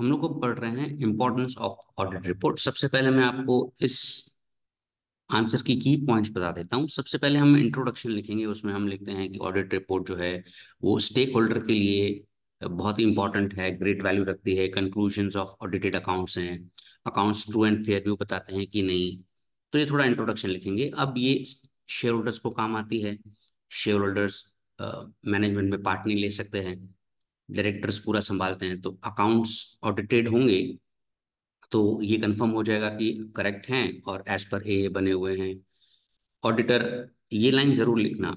हम लोग को पढ़ रहे हैं इम्पोर्टेंस ऑफ ऑडिट रिपोर्ट। सबसे पहले मैं आपको इस आंसर की की पॉइंट्स बता देता हूँ। सबसे पहले हम इंट्रोडक्शन लिखेंगे, उसमें हम लिखते हैं कि ऑडिट रिपोर्ट जो है वो स्टेक होल्डर के लिए बहुत ही इंपॉर्टेंट है, ग्रेट वैल्यू रखती है। कंक्लूजन्स ऑफ ऑडिटेड अकाउंट्स हैं, accounts true and fair view बताते हैं कि नहीं, तो ये थोड़ा इंट्रोडक्शन लिखेंगे। अब ये शेयर होल्डर्स को काम आती है, शेयर होल्डर्स मैनेजमेंट में पार्ट नहीं ले सकते हैं, डायरेक्टर्स पूरा संभालते हैं, तो अकाउंट्स ऑडिटेड होंगे तो ये कंफर्म हो जाएगा कि करेक्ट हैं और एज पर ए बने हुए हैं। ऑडिटर, ये लाइन जरूर लिखना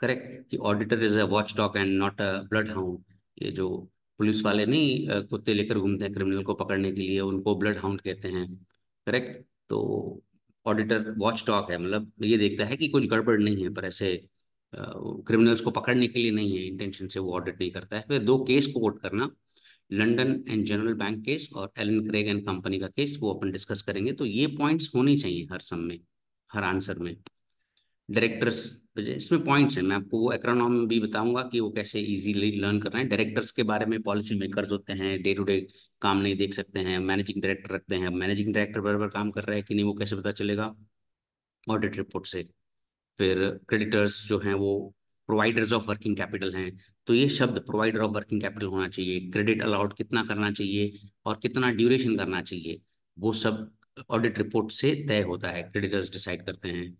करेक्ट कि auditor is a watch dog and not a blood hound. ये जो पुलिस वाले नहीं कुत्ते लेकर घूमते हैं क्रिमिनल को पकड़ने के लिए, उनको ब्लड हाउंड कहते हैं, करेक्ट। तो ऑडिटर वॉच डॉग है, मतलब ये देखता है कि कुछ गड़बड़ नहीं है, पर ऐसे क्रिमिनल्स को पकड़ने के लिए नहीं है, इंटेंशन से वो ऑडिट नहीं करता है। फिर दो केस को कोट करना, London and General Bank case और Allen Craig and company case केस, वो अपन डिस्कस करेंगे। तो ये पॉइंट्स होने चाहिए हर सम में, हर आंसर में। डायरेक्टर्स, इसमें पॉइंट्स हैं, मैं आपको वो एक्रोनॉम भी बताऊंगा कि वो कैसे इजीली लर्न करना है। डायरेक्टर्स के बारे में पॉलिसी मेकर्स होते हैं, डे टू डे काम नहीं देख सकते हैं, मैनेजिंग डायरेक्टर रखते हैं, मैनेजिंग डायरेक्टर बराबर काम कर रहा है कि नहीं वो कैसे पता चलेगा ऑडिट रिपोर्ट से। फिर क्रेडिटर्स जो हैं वो प्रोवाइडर्स ऑफ वर्किंग कैपिटल हैं, तो ये शब्द प्रोवाइडर ऑफ वर्किंग कैपिटल होना चाहिए। क्रेडिट अलाउड कितना करना चाहिए और कितना ड्यूरेशन करना चाहिए, वो सब ऑडिट रिपोर्ट से तय होता है, क्रेडिटर्स डिसाइड करते हैं।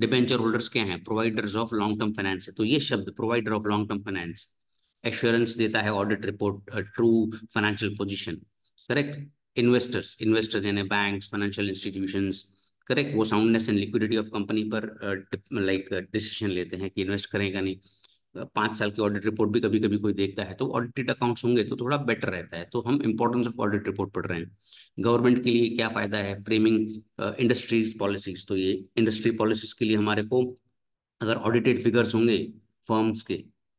डिबेंचर होल्डर्स क्या हैं, providers of long term finance है, तो ये शब्द provider of long term finance assurance देता है audit report true financial position, correct. Investors, investors यानी बैंक, फाइनेंशियल इंस्टीट्यूशंस, करेक्ट, वो soundness and liquidity of company पर लाइक डिसीजन लेते हैं कि इन्वेस्ट करें या नहीं। 5 साल की ऑडिट रिपोर्ट भी कभी कभी कोई देखता है, तो ऑडिटेड अकाउंट्स होंगे तो थोड़ा बेटर रहता है। तो हम इंपॉर्टेंस ऑफ ऑडिट रिपोर्ट पढ़ रहे हैं। गवर्नमेंट के लिए क्या फायदा है, फ्रेमिंग इंडस्ट्रीज पॉलिसीज, तो ये इंडस्ट्री पॉलिसीज के लिए हमारे को अगर ऑडिटेड फिगर्स होंगे फर्म्स के,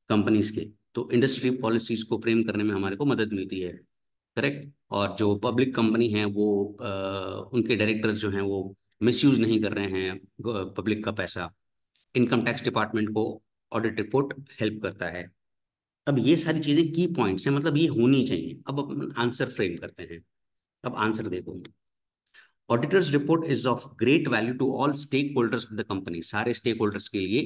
कंपनीज के, तो इंडस्ट्री पॉलिसीज को फ्रेम करने में हमारे को मदद मिलती है, करेक्ट। और जो पब्लिक कंपनी है वो उनके डायरेक्टर्स जो हैं वो मिसयूज नहीं कर रहे हैं पब्लिक का पैसा। इनकम टैक्स डिपार्टमेंट को ऑडिट रिपोर्ट हेल्प करता है। अब ये सारी चीज़ें की पॉइंट्स हैं, मतलब ये होनी चाहिए। अब अपन आंसर फ्रेम करते हैं। अब आंसर देखो, auditors report is of great value to all stake holders of the company, सारे स्टेक होल्डर्स के लिए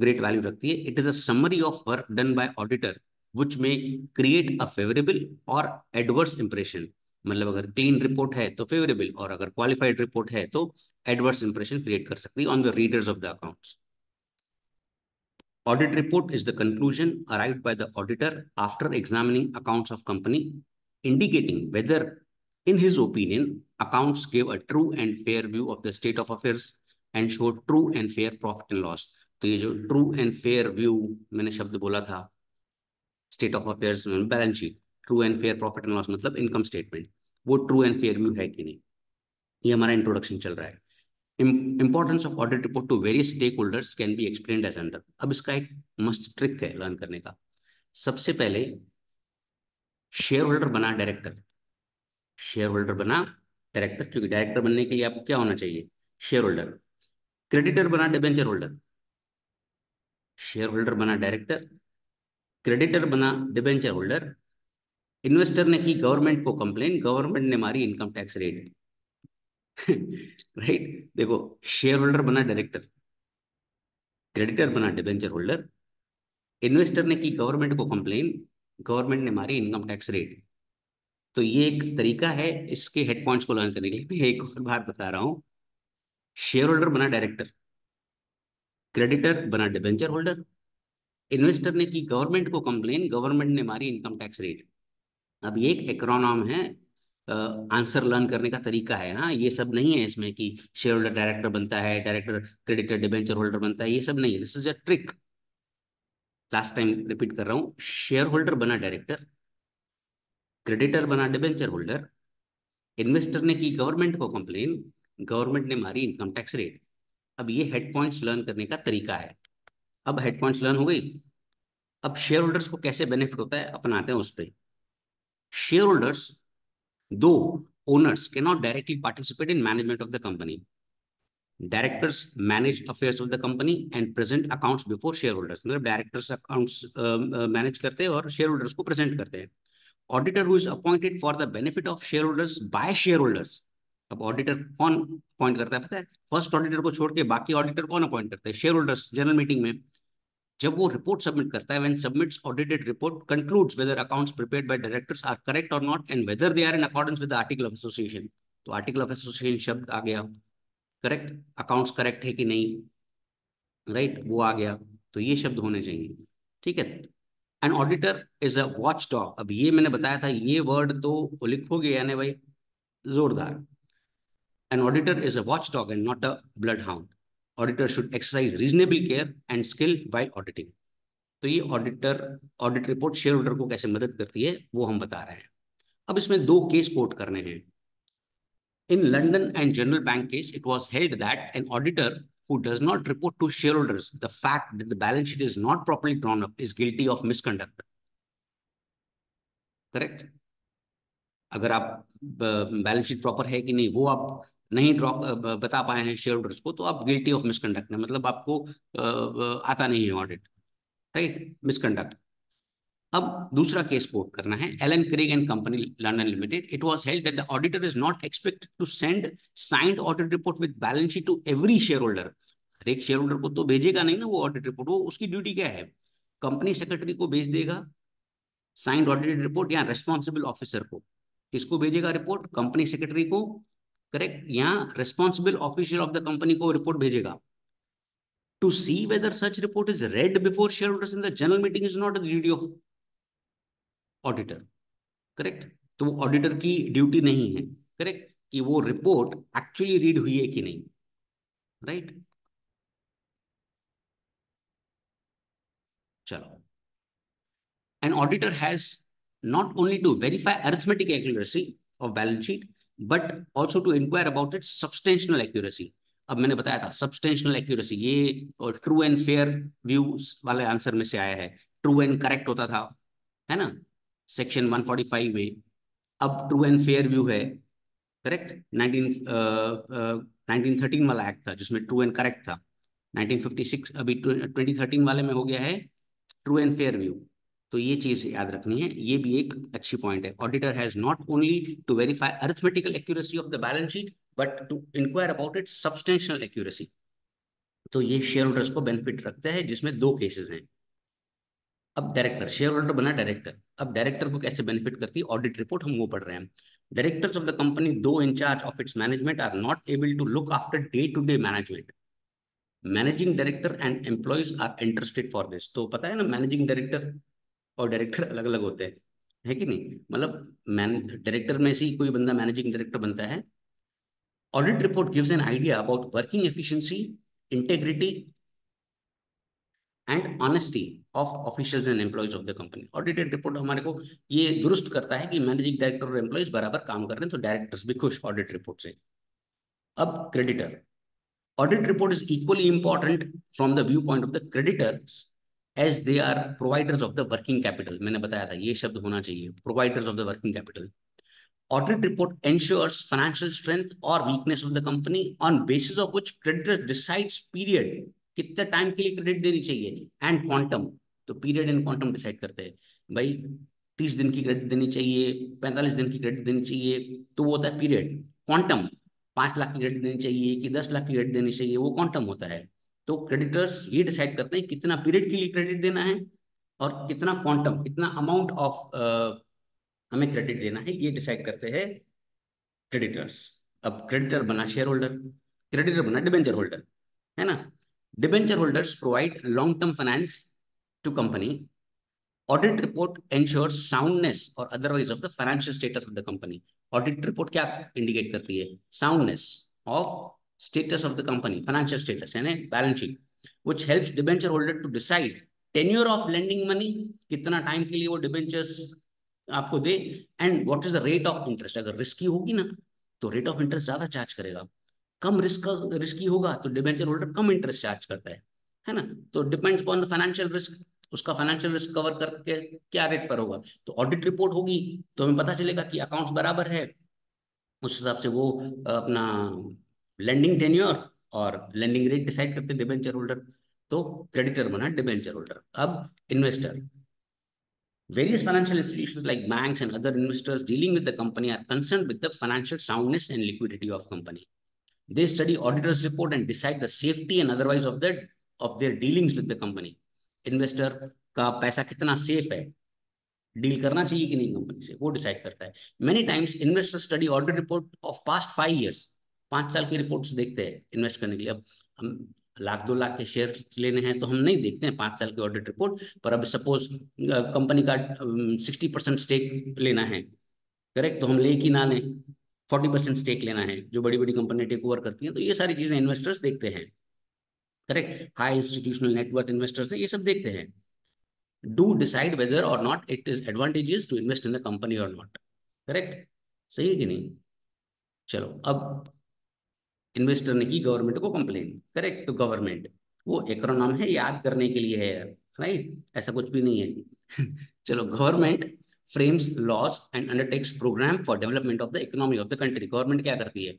ग्रेट वैल्यू रखती है। It is a summary of work done by auditor which में क्रिएट अ फेवरेबल और adverse impression, मतलब अगर clean report है तो फेवरेबल और अगर क्वालिफाइड रिपोर्ट है तो एडवर्स इंप्रेशन क्रिएट कर सकती है on the readers of the accounts. Audit report is the conclusion arrived by the auditor after examining accounts of company indicating whether in his opinion accounts give a true and fair view of the state of affairs and show true and fair profit and loss. तो ये जो true and fair view मैंने शब्द बोला था, state of affairs balance sheet, true and fair profit and loss मतलब income statement, वो true and fair view है कि नहीं। ये हमारा इंट्रोडक्शन चल रहा है। Importance of audit report to various stake holders can be explained as under. अब इसका एक मस्त ट्रिक है लर्न करने का। सबसे पहले शेयर होल्डर बना डायरेक्टर, शेयर होल्डर बना डायरेक्टर, क्योंकि डायरेक्टर बनने के लिए आपको क्या होना चाहिए, शेयर होल्डर। क्रेडिटर बना डिबेंचर होल्डर, शेयर होल्डर बना डायरेक्टर, क्रेडिटर बना डिबेंचर होल्डर। इन्वेस्टर ने की गवर्नमेंट को कंप्लेन, गवर्नमेंट ने मारी इनकम टैक्स रेट राइट। देखो, शेयर होल्डर बना डायरेक्टर, क्रेडिटर बना डिबेंचर होल्डर, इन्वेस्टर ने की गवर्नमेंट को कंप्लेन, गवर्नमेंट ने मारी इनकम टैक्स रेट। तो ये एक तरीका है इसके हेड पॉइंट्स को लर्न करने के लिए। मैं एक और बार बता रहा हूँ, शेयर होल्डर बना डायरेक्टर, क्रेडिटर बना डिबेंचर होल्डर, इन्वेस्टर ने की गवर्नमेंट को कंप्लेन, गवर्नमेंट ने मारी इनकम टैक्स रेट। अब ये एक एक्रोनॉम है, आंसर लर्न करने का तरीका है। हाँ, ये सब नहीं है इसमें कि शेयर होल्डर डायरेक्टर बनता है, डायरेक्टर क्रेडिटर डिबेंचर होल्डर बनता है, ये सब नहीं है। This is a trick, last time repeat कर रहा हूँ। शेयर होल्डर बना डायरेक्टर, क्रेडिटर बना डिबेंचर होल्डर, इन्वेस्टर ने की गवर्नमेंट को कंप्लेन, गवर्नमेंट ने मारी इनकम टैक्स रेट। अब ये हेड पॉइंट्स लर्न करने का तरीका है। अब हेड पॉइंट्स लर्न हो गई। अब शेयर होल्डर्स को कैसे बेनिफिट होता है अपन आते हैं उस पर। शेयर होल्डर्स दो owners cannot directly participate in management of the company. Directors manage affairs of the company and present accounts before shareholders. मतलब डायरेक्टर्स अकाउंट्स मैनेज करते हैं और शेयर होल्डर्स को प्रेजेंट करते हैं। auditor who is appointed for the benefit of shareholders by shareholders. अब auditor कौन appoint करता है पता है? फर्स्ट ऑडिटर को छोड़ के बाकी ऑडिटर कौन अपॉइंट करता है? शेयरहोल्डर्स जनरल मीटिंग में जब वो रिपोर्ट सबमिट करता है, when submits audited report concludes whether accounts prepared by directors are correct और not and whether they are in accordance with the article of association. तो आर्टिकल ऑफ एसोसिएशन शब्द आ गया, करेक्ट अकाउंट्स करेक्ट है कि नहीं, राइट वो आ गया, तो ये शब्द होने चाहिए, ठीक है। And auditor is a watch dog, अब ये मैंने बताया था, ये वर्ड तो लिखोगे यानी भाई जोरदार। An auditor is a watchdog and not a bloodhound. Auditor should exercise reasonable care and skill while auditing. तो ये audit report shareholder को कैसे मदद करती है वो हम बता रहे हैं। अब इसमें दो केस कोट करने हैं। In London and General Bank case, it was held that an auditor who does not report to shareholders the fact that the balance sheet is not properly drawn up is guilty of misconduct. Correct? अगर आप balance sheet proper है कि नहीं वो आप नहीं बता पाए हैं शेयर होल्डर्स को, तो आप गिल्टी ऑफ मिसकंडक्ट है, मतलब आपको आता नहीं है ऑडिट, राइट, मिसकंडक्ट। अब दूसरा केस कोट करना है, Allen Craig and company London limited. It was held that the auditor is not expected to send signed audit report with balance sheet to every share holder. हर एक share holder को तो भेजेगा नहीं ना वो ऑडिट रिपोर्ट, वो उसकी ड्यूटी क्या है, कंपनी सेक्रेटरी को भेज देगा साइंड ऑडिट रिपोर्ट या रेस्पॉन्सिबल ऑफिसर को। किसको भेजेगा रिपोर्ट? कंपनी सेक्रेटरी को, करेक्ट, या responsible officer of the company को रिपोर्ट भेजेगा। To see whether such report is read before shareholders in the general meeting is not the duty of auditor, correct. तो वो auditor की duty नहीं है, correct, कि वो रिपोर्ट एक्चुअली रीड हुई है कि नहीं, राइट। चलो, an auditor has not only to verify arithmetic accuracy of balance sheet but also to inquire about its substantial accuracy. अब मैंने बताया था substantial accuracy, ये true and fair views वाले आंसर में से आया है, true and correct होता था है ना सेक्शन 145 में, अब true and fair view है, करेक्ट। 1913 वाला एक्ट था जिसमें true and correct था, 1956 अभी 2013 वाले में हो गया है true and fair view। तो ये चीज याद रखनी है, ये भी एक अच्छी पॉइंट है। Auditor has not only to verify arithmetical accuracy of the balance sheet but to inquire about its substantial accuracy. तो ये शेयर होल्डर्स को बेनिफिट रखते हैं, जिसमें दो केसेस हैं। अब डायरेक्टर, शेयर होल्डर बना डायरेक्टर, अब डायरेक्टर को कैसे बेनिफिट करती है ऑडिट रिपोर्ट, हम वो पढ़ रहे हैं। डायरेक्टर्स ऑफ द कंपनी दो in charge of its management are not able to look after day to day management. Managing director and employees are interested for this. तो पता है ना, मैनेजिंग डायरेक्टर और डायरेक्टर अलग अलग होते हैं, है कि नहीं, मतलब डायरेक्टर में से ही कोई बंदा मैनेजिंग डायरेक्टर बनता है। Audit report gives an idea about working efficiency, integrity and honesty of officials and employees of the company. Audited report हमारे को ये दुरुस्त करता है कि मैनेजिंग डायरेक्टर और एम्प्लॉइज बराबर काम कर रहे हैं, तो डायरेक्टर्स भी खुश ऑडिट रिपोर्ट से। अब creditor, audit report is equally important from the view point of the creditors As they are providers of the working capital, मैंने बताया था ये शब्द होना चाहिए, providers of the working capital. Audit report ensures financial strength or weakness of the company on basis of which creditor decides period, कितने time के लिए क्रेडिट देनी चाहिए, and quantum, तो पीरियड एंड क्वांटम डिसाइड करते हैं। भाई 30 दिन की क्रेडिट देनी चाहिए, 45 दिन की क्रेडिट देनी चाहिए, तो वो होता है पीरियड। क्वांटम 5 लाख की क्रेडिट देनी चाहिए कि 10 लाख की क्रेडिट देनी चाहिए, वो क्वांटम होता है। तो क्रेडिटर्स ये डिसाइड करते हैं कितना पीरियड के लिए क्रेडिट देना है और कितना क्वांटम, कितना अमाउंट ऑफ हमें क्रेडिट देना है, ये डिसाइड करते हैं क्रेडिटर्स। अब क्रेडिटर बना शेयर होल्डर, क्रेडिटर बना डिबेंचर होल्डर, है ना। Debenture holders provide long term finance to company. Audit report ensures soundness और otherwise of the financial status of the company. Audit report क्या इंडिकेट करती है? Soundness of status of the company, financial status यानी balance sheet. Which helps debenture holder to decide tenure of lending money, कितना time के लिए वो debentures आपको दे, and what is the rate of interest. अगर रिस्की होगी ना तो रेट ऑफ इंटरेस्ट ज्यादा चार्ज करेगा, कम रिस्की होगा तो डिबेंचर होल्डर कम इंटरेस्ट चार्ज करता है ना। तो depends on the financial risk, उसका फाइनेंशियल रिस्क कवर करके क्या रेट पर होगा। तो ऑडिट रिपोर्ट होगी तो हमें पता चलेगा कि अकाउंट्स बराबर है, उस हिसाब से वो अपना लेंडिंग टेन्योर और लेंडिंग रेट डिसाइड करते डिबेंचर होल्डर। तो क्रेडिटर बना डिबेंचर होल्डर। अब investor, Various financial institutions like banks and other investors dealing with the company are concerned with the financial soundness and liquidity of company. They study auditor's report and decide the safety and otherwise of their dealings with the company. Investor का पैसा कितना safe है, deal करना चाहिए कि नहीं company से, वो डिसाइड करता है. Many times investors study audit report of past 5 years. 5 साल की रिपोर्ट्स देखते हैं इन्वेस्ट करने के लिए. अब हम 1-2 लाख के शेयर लेने हैं तो हम नहीं देखते हैं 5 साल की ऑडिट रिपोर्ट. पर अब सपोज कंपनी का 60% स्टेक लेना है, करेक्ट, तो हम ले कि ना लें, 40% स्टेक लेना है जो बड़ी बड़ी कंपनी टेक ओवर करती हैं, तो ये सारी चीज़ें इन्वेस्टर्स देखते हैं, correct. High institutional net worth investors ये सब देखते हैं. डू डिसाइड वेदर और not it is advantages to invest in the company और नॉट, करेक्ट, सही है कि नहीं. चलो अब इन्वेस्टर ने की गवर्नमेंट को कंप्लेन, करेक्ट, तो गवर्नमेंट वो एक्रोनिम है याद करने के लिए है, राइट, ऐसा कुछ भी नहीं है. चलो, government frames laws and undertakes programme for development of the economy of the country. Government क्या करती है,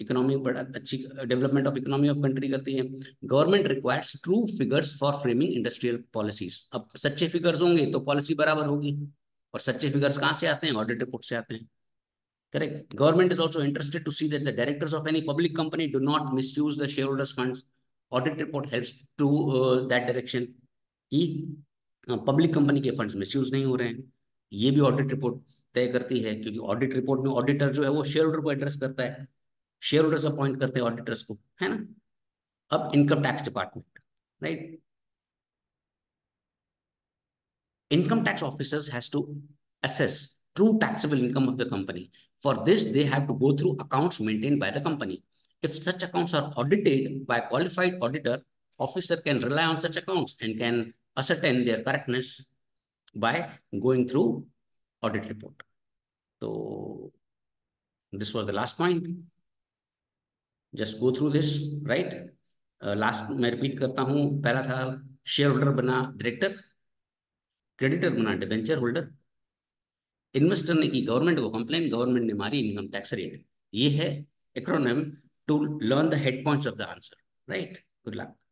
इकोनॉमी बड़ा अच्छी development of economy of country करती है. Government requires true figures for framing industrial policies. अब सच्चे फिगर्स होंगे तो पॉलिसी बराबर होगी, और सच्चे फिगर्स कहाँ से आते हैं, ऑडिट रिपोर्ट से आते हैं, correct. Government is also interested to see that the directors of any public company do not misuse the shareholders' funds. Audit report helps to that direction कि public company के funds misuse नहीं हो रहे हैं. ये भी audit report तय करती है, क्योंकि audit report में auditor जो है वो shareholder को address करता है, shareholders appoint करते हैं auditors को, है ना. अब income tax department, right? Income tax officers has to assess true taxable income of the company. For this, they have to go through accounts maintained by the company. If such accounts are audited by a qualified auditor, officer can rely on such accounts and can ascertain their correctness by going through audit report. So this was the last point. Just go through this, right? Last, मैं repeat करता हूँ. पहला था shareholder बना director, creditor बना debenture holder. Investor ने की government को कंप्लेन, गवर्नमेंट ने मारी इनकम टैक्स रेट. ये है acronym to learn the head points of the answer, right. Good luck.